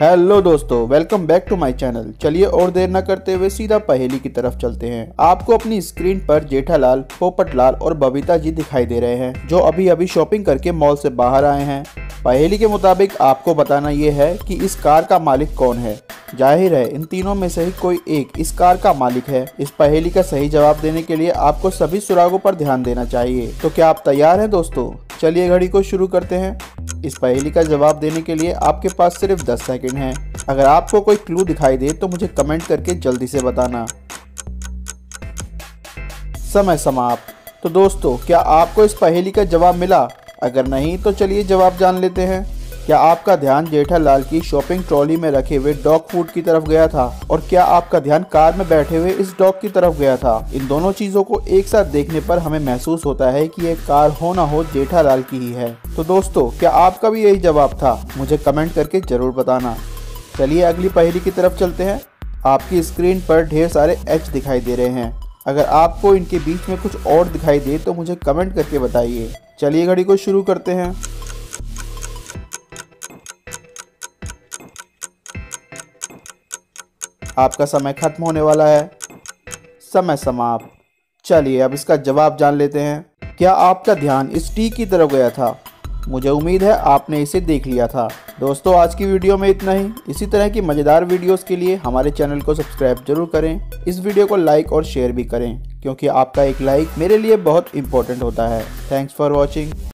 Hello दोस्तों, welcome back to my channel. चलिए और देर न करते हुए सीधा पहेली की तरफ चलते हैं। आपको अपनी स्क्रीन पर जेठालाल, फोपटलाल और बबीता जी दिखाई दे रहे हैं, जो अभी अभी शॉपिंग करके मॉल से बाहर आए हैं। पहेली के मुताबिक आपको बताना ये है कि इस कार का मालिक कौन है। जाहिर है इन तीनों में से ही कोई एक इस कार का मालिक है। इस पहेली का सही जवाब देने के लिए आपको सभी सुरागों पर ध्यान देना चाहिए। तो क्या आप तैयार हैं दोस्तों? चलिए घड़ी को शुरू करते हैं। इस पहेली का जवाब देने के लिए आपके पास सिर्फ 10 सेकंड हैं। अगर आपको कोई क्लू दिखाई दे तो मुझे कमेंट करके जल्दी से बताना। समय समाप्त। तो दोस्तों, क्या आपको इस पहेली का जवाब मिला? अगर नहीं तो चलिए जवाब जान लेते हैं। क्या आपका ध्यान जेठालाल की शॉपिंग ट्रॉली में रखे हुए डॉग फूड की तरफ गया था, और क्या आपका ध्यान कार में बैठे हुए इस डॉग की तरफ गया था? इन दोनों चीजों को एक साथ देखने पर हमें महसूस होता है कि यह कार हो ना हो जेठालाल की ही है। तो दोस्तों, क्या आपका भी यही जवाब था? मुझे कमेंट करके जरूर बताना। चलिए अगली पहेली की तरफ चलते हैं। आपकी स्क्रीन पर ढेर सारे एच दिखाई दे रहे हैं। अगर आपको इनके बीच में कुछ और दिखाई दे तो मुझे कमेंट करके बताइए। चलिए घड़ी को शुरू करते हैं। आपका समय खत्म होने वाला है। समय समाप्त। चलिए अब इसका जवाब जान लेते हैं। क्या आपका ध्यान इस टी की तरफ गया था? मुझे उम्मीद है आपने इसे देख लिया था। दोस्तों, आज की वीडियो में इतना ही। इसी तरह की मज़ेदार वीडियोस के लिए हमारे चैनल को सब्सक्राइब जरूर करें। इस वीडियो को लाइक और शेयर भी करें, क्योंकि आपका एक लाइक मेरे लिए बहुत इंपॉर्टेंट होता है। Thanks for watching.